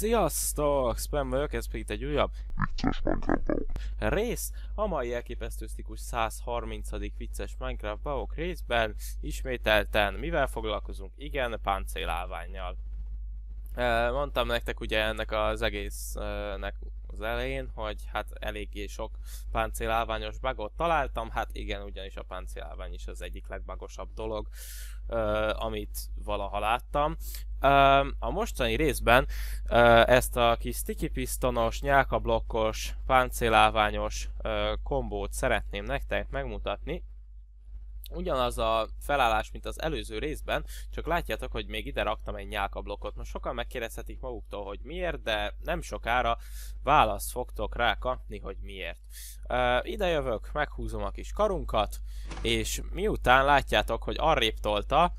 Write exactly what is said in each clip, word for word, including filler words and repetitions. Sziasztok! Spen vagyok, ez pedig itt egy újabb vicces Minecraft rész. A mai elképesztő sztikus százharmincadik vicces Minecraft bavok részben ismételten mivel foglalkozunk? Igen, páncélálvánnyal. E, mondtam nektek ugye ennek az egésznek az elején, hogy hát eléggé sok páncélálványos bugot találtam. Hát igen, ugyanis a páncélálvány is az egyik legbagosabb dolog, Uh, amit valaha láttam. Uh, a mostani részben uh, ezt a kis sticky pisztonos, nyálkablokkos, páncélálványos uh, kombót szeretném nektek megmutatni. Ugyanaz a felállás, mint az előző részben, csak látjátok, hogy még ide raktam egy nyálkablokkot. Most sokan megkérdezhetik maguktól, hogy miért, de nem sokára választ fogtok rá kapni, hogy miért. Uh, ide jövök, meghúzom a kis karunkat, és miután látjátok, hogy arrébb tolta,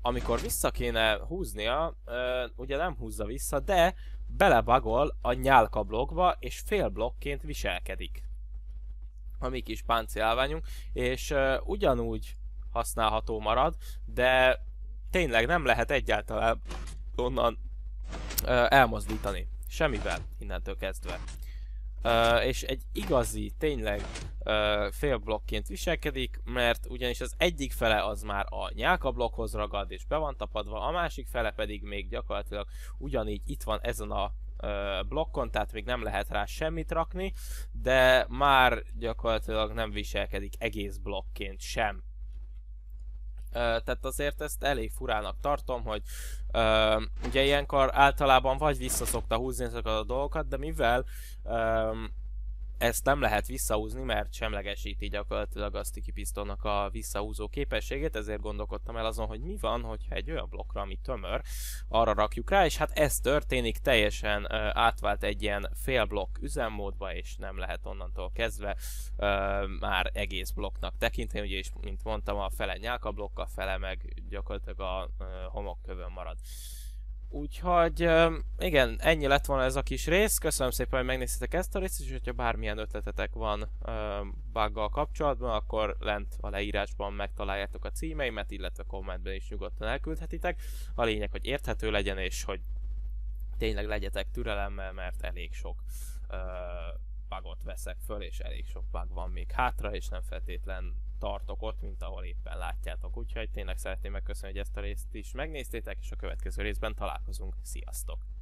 amikor vissza kéne húznia, uh, ugye nem húzza vissza, de belebagol a nyálkablokkba, és fél blokkként viselkedik a mi kis páncélálványunk, és uh, ugyanúgy használható marad, de tényleg nem lehet egyáltalán onnan uh, elmozdítani. Semmivel innentől kezdve. Uh, és egy igazi, tényleg uh, fél blokkként viselkedik, mert ugyanis az egyik fele az már a nyálkablokkhoz ragad és be van tapadva, a másik fele pedig még gyakorlatilag ugyanígy itt van ezen a blokkon, tehát még nem lehet rá semmit rakni, de már gyakorlatilag nem viselkedik egész blokkként sem. Tehát azért ezt elég furának tartom, hogy ugye ilyenkor általában vagy vissza szokta húzni ezeket a dolgokat, de mivel ezt nem lehet visszahúzni, mert semlegesíti gyakorlatilag a sticky pistonnak a visszahúzó képességét, ezért gondolkodtam el azon, hogy mi van, hogyha egy olyan blokkra, ami tömör, arra rakjuk rá, és hát ez történik, teljesen uh, átvált egy ilyen fél blokk üzemmódba, és nem lehet onnantól kezdve uh, már egész blokknak tekinteni, ugye, és mint mondtam, a fele nyálkablokk, a fele meg gyakorlatilag a uh, homokkövön marad. Úgyhogy igen, ennyi lett volna ez a kis rész. Köszönöm szépen, hogy megnéztétek ezt a részt, és hogyha bármilyen ötletetek van buggal kapcsolatban, akkor lent a leírásban megtaláljátok a címeimet, illetve kommentben is nyugodtan elküldhetitek. A lényeg, hogy érthető legyen, és hogy tényleg legyetek türelemmel, mert elég sok uh, bugot veszek föl, és elég sok bug van még hátra, és nem feltétlen tartok ott, mint ahol éppen látjátok. Úgyhogy tényleg szeretném megköszönni, hogy ezt a részt is megnéztétek, és a következő részben találkozunk. Sziasztok!